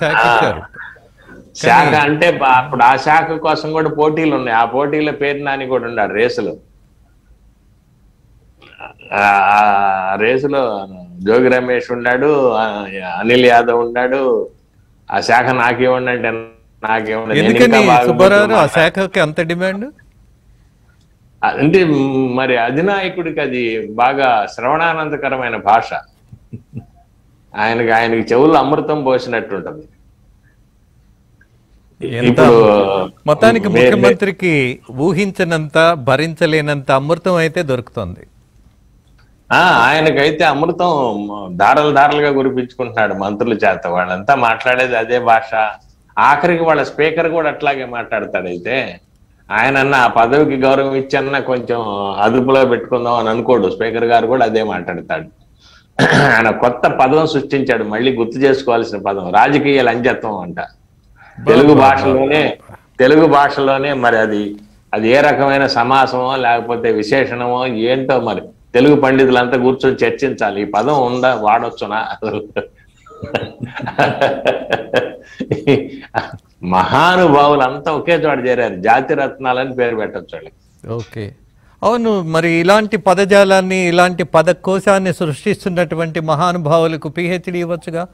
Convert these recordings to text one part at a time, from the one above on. శాఖ ఇచ్చారు. శాఖ అంటే అప్పుడు ఆ శాఖ కోసం కూడా పోటీలు ఉన్నాయి. ఆ పోటీల పేరు నాని కూడా ఉన్నాడు రేసులో. రేసులో జోగి రమేష్ ఉన్నాడు, అనిల్ యాదవ్ ఉన్నాడు. ఆ శాఖ నాకేమండి అంటే నాకేమండి అంత డిమాండ్ అంటే మరి అధినాయకుడికి అది బాగా శ్రవణానందకరమైన భాష. ఆయనకి చెవులు అమృతం పోసినట్టుంటది. మొత్తానికి ముఖ్యమంత్రికి ఊహించనంత భరించలేనంత అమృతం అయితే దొరుకుతుంది. ఆయనకైతే అమృతం దారలు దారలుగా గురిపించుకుంటున్నాడు మంత్రుల చేత. వాళ్ళంతా మాట్లాడేది అదే భాష. ఆఖరికి వాళ్ళ స్పీకర్ కూడా అట్లాగే మాట్లాడతాడైతే ఆయన ఆ పదవికి గౌరవం ఇచ్చన్నా కొంచెం అదుపులో పెట్టుకుందాం అని అనుకోడు. స్పీకర్ గారు కూడా అదే మాట్లాడతాడు. ఆయన కొత్త పదం సృష్టించాడు, మళ్ళీ గుర్తు చేసుకోవాల్సిన పదం, రాజకీయ లంజత్వం అంట. తెలుగు భాషలోనే మరి అది ఏ రకమైన సమాసమో లేకపోతే విశేషణమో ఏంటో మరి తెలుగు పండితులంతా కూర్చొని చర్చించాలి. ఈ పదం ఉందా, వాడొచ్చునా? మహానుభావులు అంతా ఒకే చోట చేరారు, జాతి రత్నాలని పేరు పెట్టచ్చు వాళ్ళకి. ఓకే, అవును. మరి ఇలాంటి పదజాలాన్ని, ఇలాంటి పదకోశాన్ని సృష్టిస్తున్నటువంటి మహానుభావులకు పిహెచ్డి ఇవ్వచ్చుగా.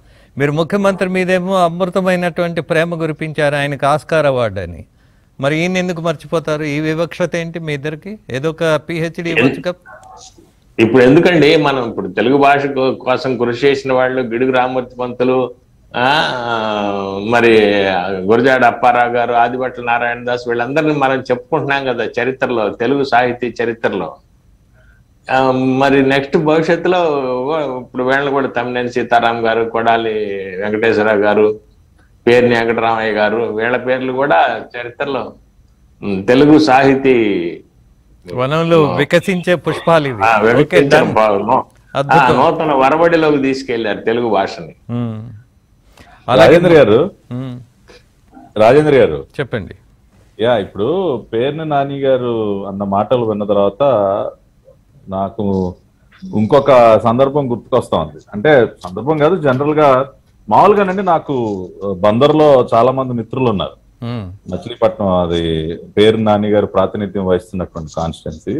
మీరు ముఖ్యమంత్రి మీదేమో అమృతమైనటువంటి ప్రేమ గురిపించారు, ఆయనకు ఆస్కార్ అవార్డు అని. మరి ఈయన ఎందుకు మర్చిపోతారు? ఈ వివక్షత ఏంటి మీ ఇద్దరికి? ఏదో ఒక పిహెచ్డి ఇవ్వచ్చుగా ఇప్పుడు. ఎందుకండి మనం ఇప్పుడు తెలుగు భాష కోసం కృషి చేసిన వాళ్ళు గిడుగు రామూర్తి పంతులు, మరి గురజాడ అప్పారావు గారు, ఆదిభట్ల నారాయణ దాస్, వీళ్ళందరినీ మనం చెప్పుకుంటున్నాం కదా చరిత్రలో, తెలుగు సాహితీ చరిత్రలో. మరి నెక్స్ట్ భవిష్యత్తులో ఇప్పుడు వీళ్ళని కూడా తమ్మినేని సీతారాం గారు, కొడాలి వెంకటేశ్వరరావు గారు, పేర్ని వెంకటరామయ్య గారు, వీళ్ళ పేర్లు కూడా చరిత్రలో తెలుగు సాహితీ వనంలో వికసించే పుష్పాలు. నూతన వరవడిలోకి తీసుకెళ్లారు తెలుగు భాషని. రాజేంద్ర గారు చెప్పండి. ఇప్పుడు పేర్ని నాని గారు అన్న మాటలు విన్న తర్వాత నాకు ఇంకొక సందర్భం గుర్తుకొస్తా ఉంది. అంటే సందర్భం కాదు, జనరల్ గా మామూలుగానండి నాకు బందర్లో చాలా మంది మిత్రులు ఉన్నారు. మచిలీపట్నం అది పేర్ని నాని గారు ప్రాతినిధ్యం వహిస్తున్నటువంటి కాన్స్టిట్యున్సీ.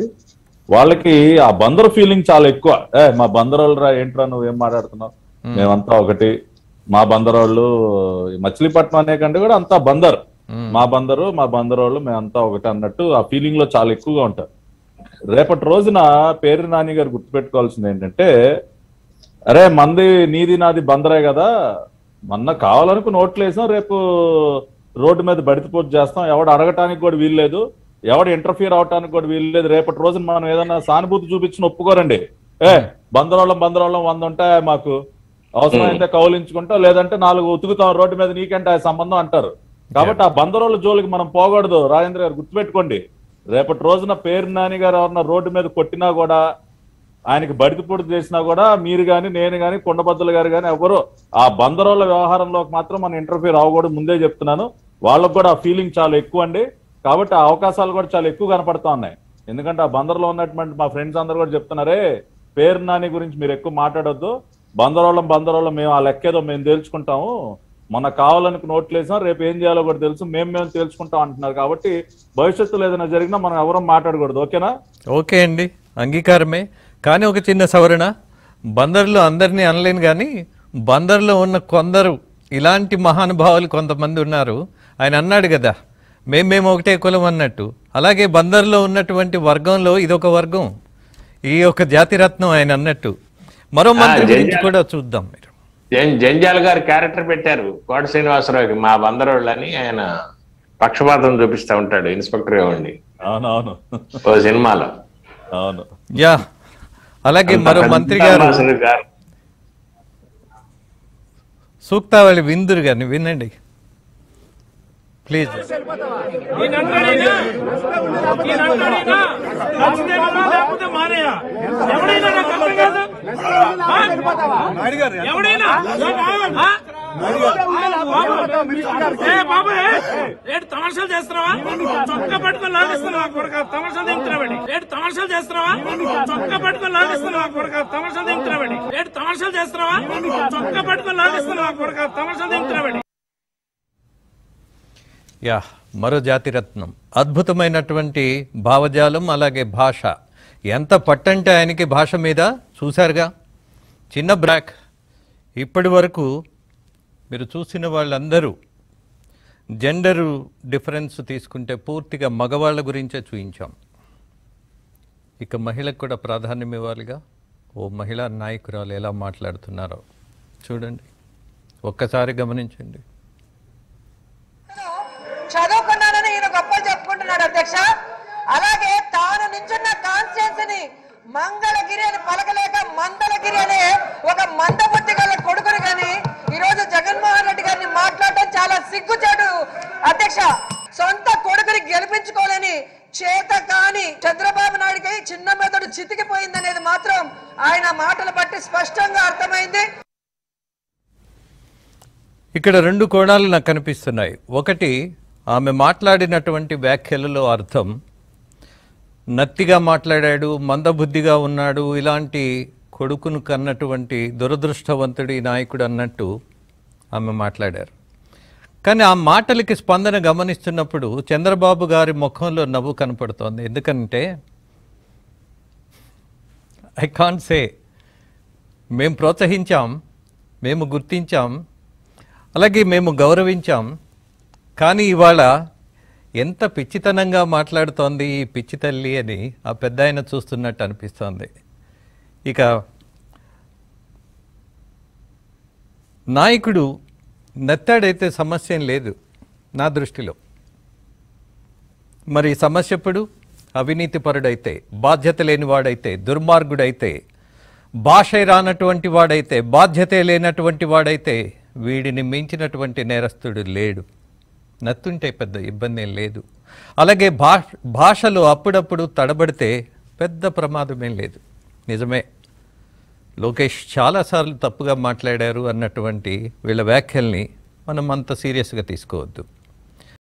వాళ్ళకి ఆ బందర్ ఫీలింగ్ చాలా ఎక్కువ. మా బందర్ వాళ్ళరా, ఏంట్రా నువ్వేం మాట్లాడుతున్నావు, మేమంతా ఒకటి, మా బందర్ వాళ్ళు. మచిలీపట్నం అనే కంటే కూడా అంతా బందర్, మా బందరు, మా బందర్ వాళ్ళు, మేమంతా ఒకటి అన్నట్టు ఆ ఫీలింగ్ లో చాలా ఎక్కువగా ఉంటారు. రేపటి రోజున పేర్ని నాని గారు గుర్తుపెట్టుకోవాల్సింది ఏంటంటే, అరే మంది నీది నాది బందరే కదా, మొన్న కావాలనుకుని ఓట్లు వేసాం, రేపు రోడ్డు మీద బడితపోటు చేస్తాం, ఎవడు అడగటానికి కూడా వీల్లేదు, ఎవడు ఇంటర్ఫియర్ అవటానికి కూడా వీల్లేదు. రేపటి రోజున మనం ఏదన్నా సానుభూతి చూపించిన ఒప్పుకోరండి. బందరోళ్ళం 100 ఉంటాయి, మాకు అవసరమైతే కౌలించుకుంటాం, లేదంటే 4 ఉతుకుతాం రోడ్డు మీద, నీకంటే సంబంధం అంటారు. కాబట్టి ఆ బందరోళ్ళ జోలికి మనం పోకూడదు. రాజేంద్ర గారు గుర్తుపెట్టుకోండి, రేపటి రోజున పేర్ని నాని గారు ఎవరన్నా రోడ్డు మీద కొట్టినా కూడా, ఆయనకి బడితపోటు చేసినా కూడా, మీరు కానీ నేను కానీ కొండబద్దలు గారు కానీ ఎవరు ఆ బందరోళ్ళ వ్యవహారంలోకి మాత్రం మనం ఇంటర్ఫీర్ అవ్వకూడదు, ముందే చెప్తున్నాను. వాళ్ళకు కూడా ఆ ఫీలింగ్ చాలా ఎక్కువ అండి. కాబట్టి ఆ అవకాశాలు కూడా చాలా ఎక్కువ కనపడతా ఉన్నాయి. ఎందుకంటే ఆ బందర్లో ఉన్నటువంటి మా ఫ్రెండ్స్ అందరు కూడా చెప్తున్నారే, పేర్ని నాని గురించి మీరు ఎక్కువ మాట్లాడొద్దు, బందరోళ్ళం మేము ఆ లెక్కేదో మేము తెలుసుకుంటాము, మన కావాలనుకు నోట్లు వేసాం, రేపు ఏం చేయాలో కూడా తెలుసు, మేము తెలుసుకుంటాం అంటున్నారు. కాబట్టి భవిష్యత్తులో ఏదైనా జరిగినా మనం ఎవరూ మాట్లాడకూడదు. ఓకేనా? ఓకే అండి, అంగీకారమే. కానీ ఒక చిన్న సవరణ, బందర్లో అందరినీ అనలేను కానీ బందర్లో ఉన్న కొందరు ఇలాంటి మహానుభావులు కొంతమంది ఉన్నారు. ఆయన అన్నాడు కదా మేము ఒకటే కులం అన్నట్టు, అలాగే బందర్లో ఉన్నటువంటి వర్గంలో ఇదొక వర్గం, ఈ యొక్క జాతిరత్నం ఆయన అన్నట్టు. మరో మంత్రి గురించి కూడా చూద్దాం. మీరు జంజాల్ గారు క్యారెక్టర్ పెట్టారు కోట శ్రీనివాసరావుకి, మా బందరోళ్ళని ఆయన పక్షపాతం చూపిస్తూ ఉంటాడు ఇన్స్పెక్టర్ గా ఉండి. అవునవును, ఓ సినిమాలో. అవును, యా. అలాగే మరో మంత్రి గారు సూక్తావళి విందురు గారిని వినండి ప్లీజ్. తమాషాలు చేస్తున్నావా, చొక్క పట్టుకుని లాగిస్తున్నావా కొడుక, తమాషాలు దించినవాడి ఏడు, తమాషాలు చేస్తున్నావా, చొక్క పట్టుకుని లాగిస్తున్నావా కొడుక, తమాషాలు దించినవాడి ఏడు, తమాషాలు చేస్తున్నావా, చొక్క పట్టుకుని లాగిస్తున్నావా కొడుక, తమాషాలు దించినవాడి. యా మరో జాతి రత్నం, అద్భుతమైనటువంటి భావజాలం, అలాగే భాష. ఎంత పట్టంటే ఆయనకి భాష మీద. చూశారుగా చిన్న బ్రాక్. ఇప్పటి వరకు మీరు చూసిన వాళ్ళందరూ జెండరు డిఫరెన్స్ తీసుకుంటే పూర్తిగా మగవాళ్ళ గురించే చూయించాం. ఇక మహిళకు కూడా ప్రాధాన్యం ఇవ్వాలిగా. ఓ మహిళా నాయకురాలు ఎలా మాట్లాడుతున్నారో చూడండి, ఒక్కసారి గమనించండి. చదువుకున్నానని ఈయన గొప్పలు చెప్పుకుంటున్నాడు అధ్యక్ష. అలాగే తాను నించున్న కాన్స్టిట్యున్సీని మంగళగిరి అని పలకలేక మందలగిరి అనే ఒక మందబుద్ధి గల కొడుకుని కానీ ఈరోజు జగన్మోహన్ రెడ్డి గారిని మాట్లాడటం చాలా సిగ్గుచేటు అధ్యక్ష. సొంత కొడుకుని గెలిపించుకోలేని చేత కాని చంద్రబాబు నాయుడికి చిన్న మెదడు చితికిపోయిందనేది మాత్రం ఆయన మాటలు బట్టి స్పష్టంగా అర్థమైంది. ఇక్కడ రెండు కోణాలు నాకు కనిపిస్తున్నాయి. ఒకటి, ఆమె మాట్లాడినటువంటి వ్యాఖ్యలలో అర్థం, నత్తిగా మాట్లాడాడు, మందబుద్ధిగా ఉన్నాడు, ఇలాంటి కొడుకును కన్నటువంటి దురదృష్టవంతుడి నాయకుడు అన్నట్టు ఆమె మాట్లాడారు. కానీ ఆ మాటలకి స్పందన గమనిస్తున్నప్పుడు చంద్రబాబు గారి ముఖంలో నవ్వు కనపడుతోంది. ఎందుకంటే ఐ కాంట్ సే, మేము ప్రోత్సహించాం, మేము గుర్తించాం, అలాగే మేము గౌరవించాం. కానీ ఇవాళ ఎంత పిచ్చితనంగా మాట్లాడుతోంది ఈ పిచ్చి తల్లి అని ఆ పెద్ద ఆయన చూస్తున్నట్టు అనిపిస్తోంది. ఇక నాయకుడు నత్తాడైతే సమస్య లేదు నా దృష్టిలో. మరి సమస్య ఇప్పుడు అవినీతి పరుడైతే, బాధ్యత లేనివాడైతే, దుర్మార్గుడైతే, భాష రానటువంటి వాడైతే, బాధ్యతే లేనటువంటి వాడైతే వీడిని మించినటువంటి నేరస్తుడు లేడు. నత్తుంటే పెద్ద ఇబ్బంది ఏం లేదు. అలాగే భాషలో అప్పుడప్పుడు తడబడితే పెద్ద ప్రమాదమేం లేదు. నిజమే, లోకేష్ చాలాసార్లు తప్పుగా మాట్లాడారు అన్నటువంటి వీళ్ళ వ్యాఖ్యల్ని మనం అంత సీరియస్గా తీసుకోవద్దు.